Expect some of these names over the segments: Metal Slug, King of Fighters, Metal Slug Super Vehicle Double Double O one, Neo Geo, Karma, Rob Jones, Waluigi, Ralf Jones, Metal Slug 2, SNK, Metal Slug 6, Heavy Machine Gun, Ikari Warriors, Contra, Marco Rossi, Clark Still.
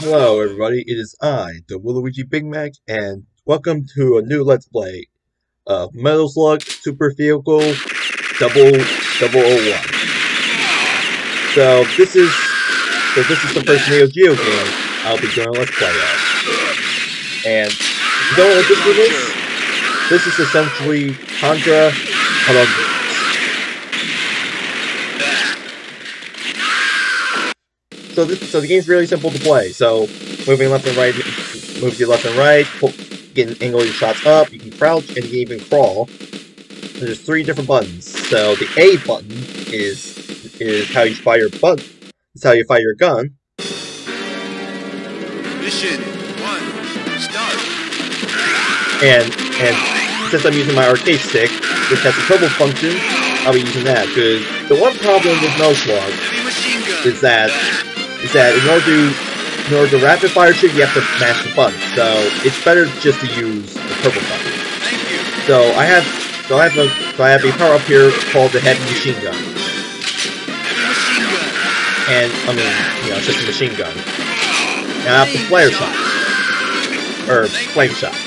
Hello everybody, it is I, the Waluigi Big Mac, and welcome to a new Let's Play of Metal Slug Super Vehicle Double Double O one. So this is the first Neo Geo game I'll be doing a Let's Play of. And if you don't want to do this, this is essentially Contra. Hold on. So the game's really simple to play. So moving left and right moves you left and right, getting an angle of your shots up, you can crouch, and you can even crawl. And there's three different buttons. So the A button is how you fire your gun. Mission 1, start. And since I'm using my arcade stick, which has a turbo function, I'll be using that, because the one problem with Metal Slug is that in order to rapid fire shit, you have to mash the button. So it's better just to use the purple button. So I have a power up here called the Heavy Machine Gun. And I mean, you know, it's just a machine gun. Now I have the flare shots. Or flame shots.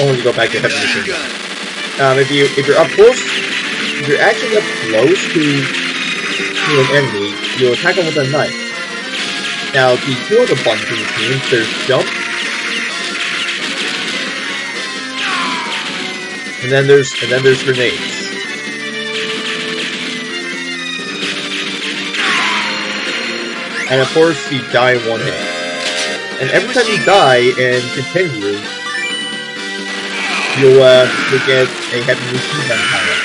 Only to go back to Heavy Machine Gun. If you're up close, if you're actually up close to an enemy, you attack them with a knife. Now, the two other buttons in the team, there's jump, and then there's grenades. And of course, you die in one hit. And every time you die and continue, you'll get a heavy machine gun power.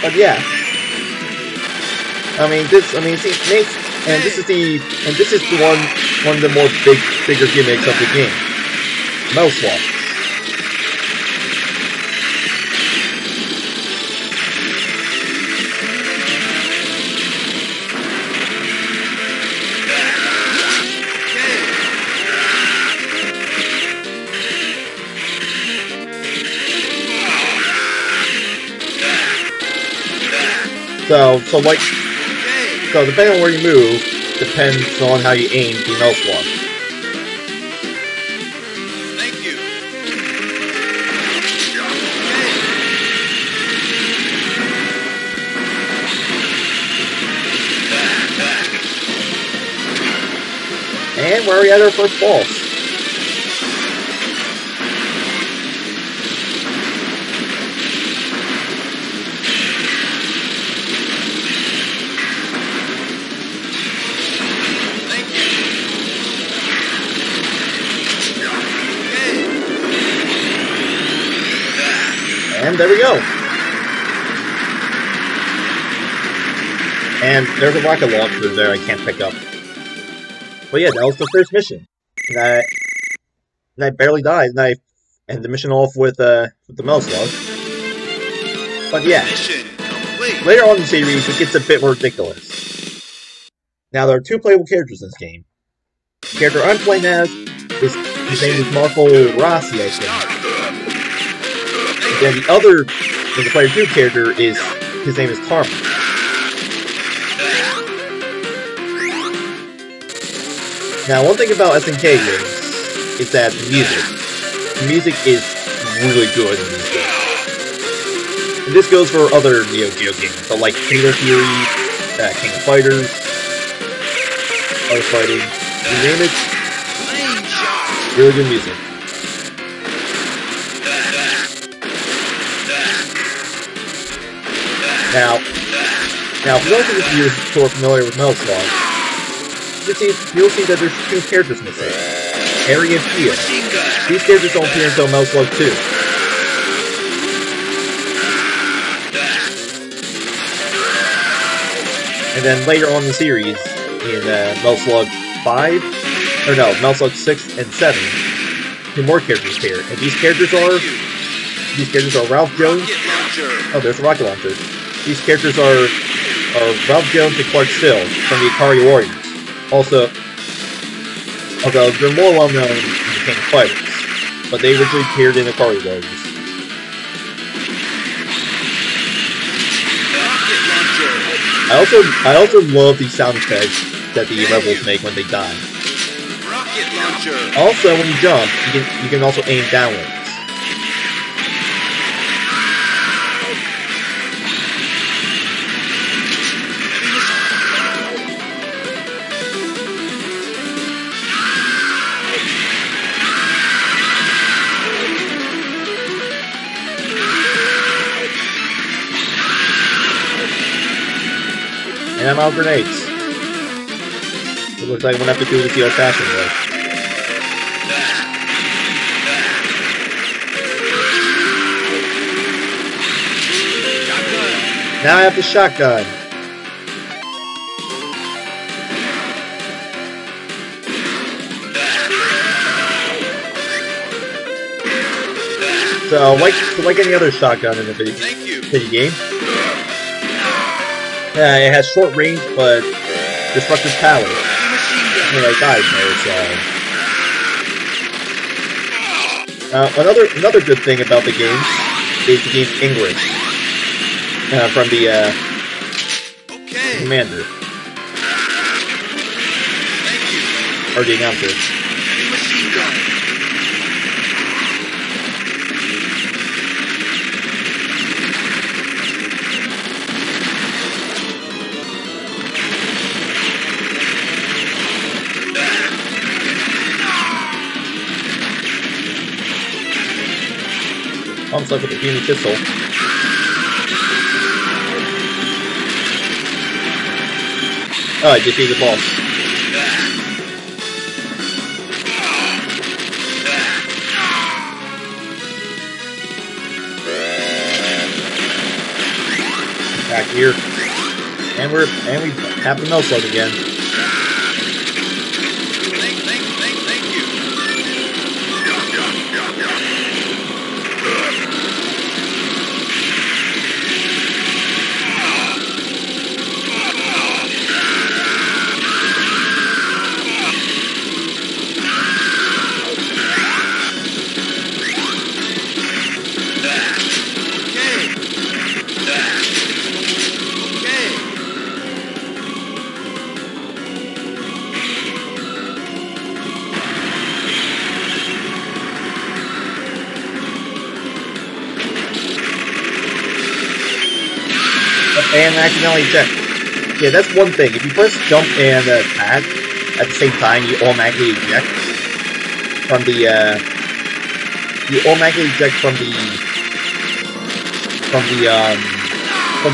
But yeah, this is the one of the more bigger gimmicks of the game, Metal Slug. So depending on where you move, depends on how you aim the Metal Slug. Thank you. And we're already at our first boss. And there we go. And there's a rocket launcher there I can't pick up. But yeah, that was the first mission. And I barely died, and I end the mission off with the Metal Slug. But yeah, later on in the series, it gets a bit more ridiculous. Now, there are two playable characters in this game. The character I'm playing as is his name is Marco Rossi, I think. And the other, the player 2 character is, his name is Karma. Now, one thing about SNK games is that music. Music is really good in these games. And this goes for other Neo Geo games, so like King of Fury, King of Fighters, other fighting, you name it, really good music. Now, for those of you who are familiar with Metal Slug, you'll see that there's two characters missing, Harry and Pia. These characters don't appear until Metal Slug 2. And then later on in the series, in Metal Slug 5, or no, Metal Slug 6 and 7, two more characters appear. And these characters are Ralf Jones. Oh, there's a rocket launcher. These characters are Rob Jones and Clark Still from the Ikari Warriors. Also, although they're more well known in the King of Fighters. but they originally appeared in Ikari Warriors. I also love the sound effects that the rebels make when they die. Also, when you jump, you can also aim downwards. And I'm out of grenades. It looks like I'm gonna have to do this the old-fashioned way. Shotgun. Now I have the shotgun. So, like any other shotgun in the video game. Yeah, it has short range, but destructive power. I mean, I died there, so... another good thing about the game is the game's English. From the, commander. Or the announcer. I'm stuck with the puny pistol. Oh, I defeated the boss. Back here. And we have the Metal Slug again. And accidentally eject. Yeah, that's one thing. If you press jump and attack at the same time, you automatically eject from the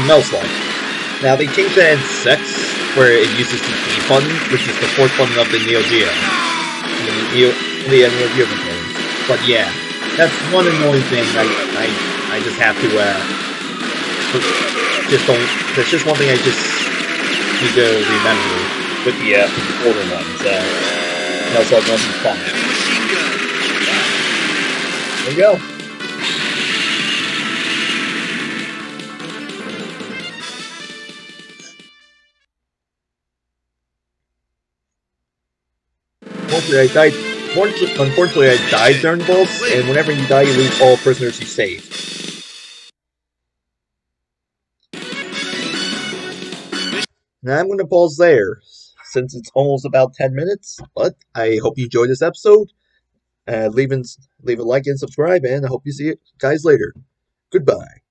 Metal Slug. Now they changed that in 6, where it uses the E button, which is the 4th button of the Neo Geo. The Neo Geo controls. But yeah, that's one annoying thing. I just have to that's just one thing I just need to remember with the older ones. That's what one's fun. There you go. Unfortunately, I died during the boss, and whenever you die, you lose all prisoners you saved. Now I'm going to pause there, since it's almost about 10 minutes, but I hope you enjoyed this episode. Leave a like and subscribe, and I hope you see you guys later. Goodbye.